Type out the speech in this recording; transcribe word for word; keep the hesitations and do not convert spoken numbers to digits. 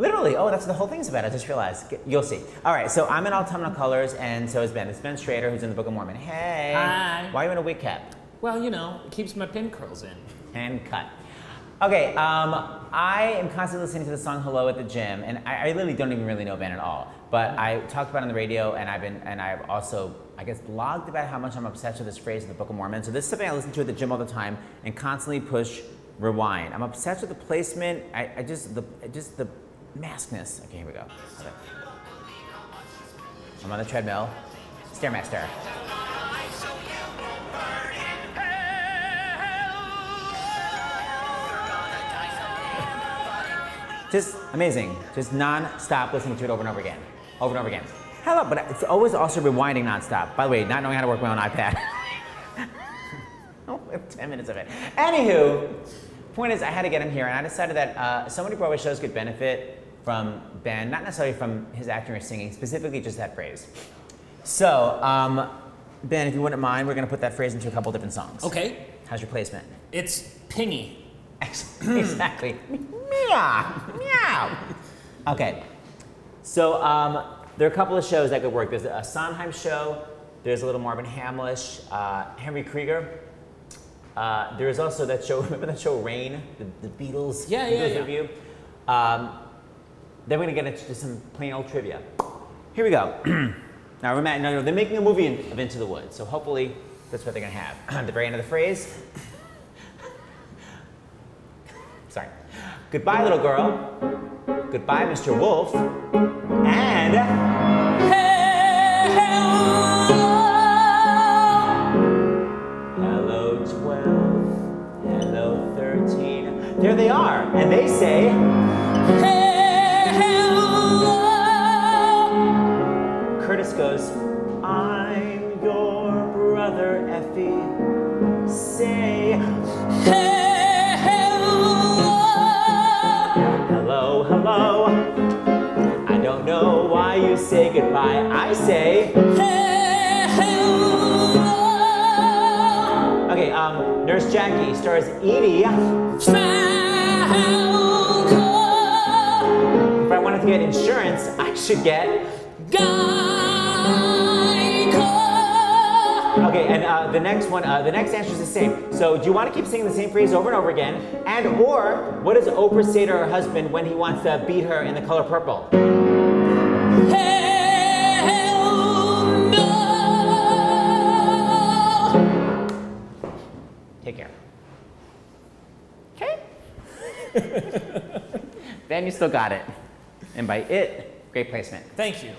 Literally. Oh, that's what the whole thing's about. I just realized. You'll see. All right. So I'm in autumnal colors, and so is Ben. It's Ben Schrader, who's in the Book of Mormon. Hey. Hi. Why are you in a wig cap? Well, you know, it keeps my pin curls in. And cut. Okay. Um, I am constantly listening to the song "Hello" at the gym, and I, I literally don't even really know Ben at all. But I talked about it on the radio, and I've been, and I've also, I guess, blogged about how much I'm obsessed with this phrase in the Book of Mormon. So this is something I listen to at the gym all the time, and constantly push rewind. I'm obsessed with the placement. I, I just the just the maskness. Okay, here we go. Okay. I'm on the treadmill. Stairmaster. Just amazing. Just non-stop listening to it over and over again. Over and over again. Hello, but it's always also rewinding non-stop. By the way, not knowing how to work my own iPad. ten minutes of it. Anywho, point is I had to get him here, and I decided that uh, so many Broadway shows could benefit from Ben, not necessarily from his acting or singing, specifically just that phrase. So, um, Ben, if you wouldn't mind, we're going to put that phrase into a couple different songs. Okay. How's your placement? It's pingy. Exactly. Meow. Meow. Okay. So, um, there are a couple of shows that could work. There's a Sondheim show. There's a little Marvin Hamlisch. Uh, Henry Krieger. Uh, there is also that show, remember that show Rain? The, the Beatles? Yeah, yeah, Beatles yeah. Review? Um, then we're going to get into some plain old trivia. Here we go. Now remember, no, no, they're making a movie of Into the Woods, so hopefully that's what they're going to have. At the very end of the phrase. Sorry. Goodbye, little girl. Goodbye, Mister Wolf. And... Hey, hey, hey. There they are, and they say, hello. Curtis goes, I'm your brother, Effie. Say, hello. Hello, hello. I don't know why you say goodbye. I say, hello. Okay, um, Nurse Jackie stars Edie. If I wanted to get insurance, I should get Geico. Okay, and uh, the next one, uh, the next answer is the same. So, do you want to keep singing the same phrase over and over again? And or, what does Oprah say to her husband when he wants to beat her in The Color Purple? Hell no. Take care. Ben, you still got it. And by it, great placement. Thank you.